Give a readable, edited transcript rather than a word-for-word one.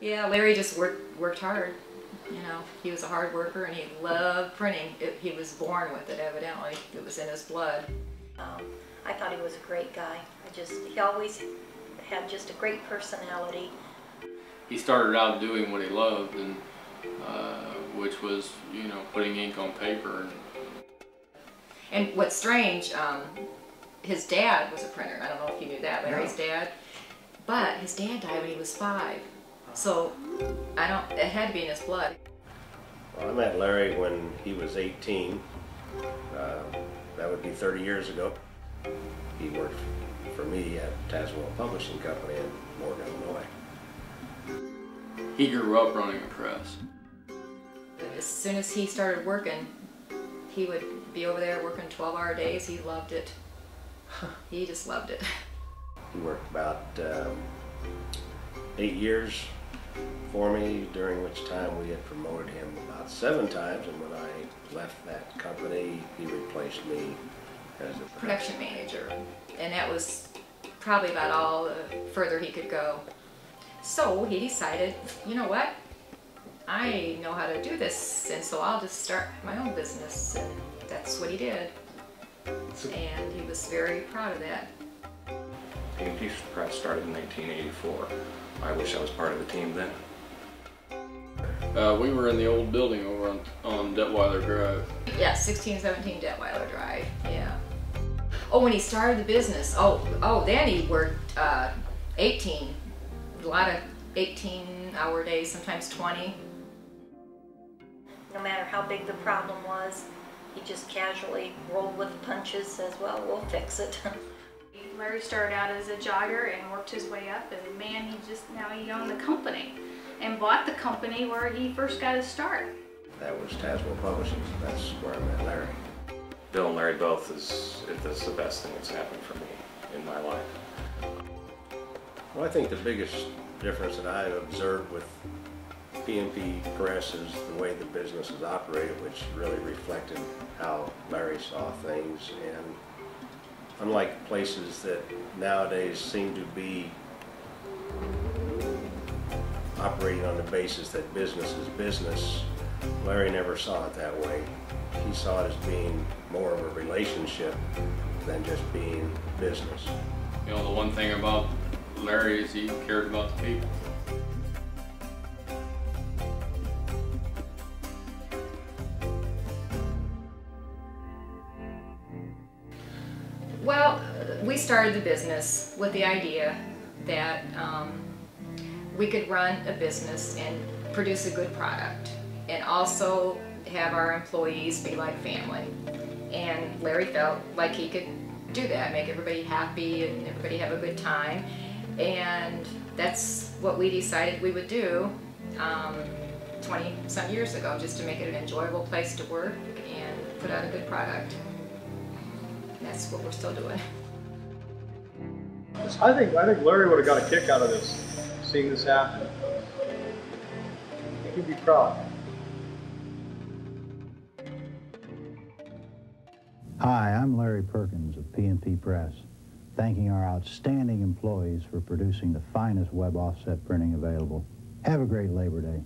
Yeah, Larry just worked hard. You know, he was a hard worker and he loved printing. He was born with it, evidently. It was in his blood. I thought he was a great guy. He always had just a great personality. He started out doing what he loved, and which was, you know, putting ink on paper. And what's strange, his dad was a printer. I don't know if you knew that, Larry's dad. But his dad died when he was 5. So it had to be in his blood. Well, I met Larry when he was 18. That would be 30 years ago. He worked for me at Tazewell Publishing Company in Morgan, Illinois. He grew up running a press. As soon as he started working, he would be over there working 12-hour days. He loved it. He just loved it. He worked about 8 years for me, during which time we had promoted him about 7 times, and when I left that company, he replaced me as a production manager. And that was probably about all the further he could go. So he decided, you know what, I know how to do this, and so I'll just start my own business. And that's what he did, and he was very proud of that. P&P Press started in 1984. I wish I was part of the team then. We were in the old building over on Detweiler Drive. Yeah, 1617 Detweiler Drive, yeah. Oh, when he started the business, then he worked 18, a lot of 18-hour days, sometimes 20. No matter how big the problem was, he just casually rolled with the punches, says, well, we'll fix it. Larry started out as a jogger and worked his way up, and man, now he owned the company and bought the company where he first got his start. That was Tazewell Publishing. That's where I met Larry. Bill and Larry both is the best thing that's happened for me in my life. Well, I think the biggest difference that I've observed with P&P Press is the way the business is operated, which really reflected how Larry saw things. And unlike places that nowadays seem to be operating on the basis that business is business, Larry never saw it that way. He saw it as being more of a relationship than just being business. You know, the one thing about Larry is he cared about the people. Well, we started the business with the idea that we could run a business and produce a good product and also have our employees be like family. And Larry felt like he could do that, make everybody happy and everybody have a good time. And that's what we decided we would do 20-some years ago, just to make it an enjoyable place to work and put out a good product. That's what we're still doing. I think Larry would have got a kick out of this, seeing this happen. He'd be proud. Hi, I'm Larry Perkins of P&P Press, thanking our outstanding employees for producing the finest web offset printing available. Have a great Labor Day.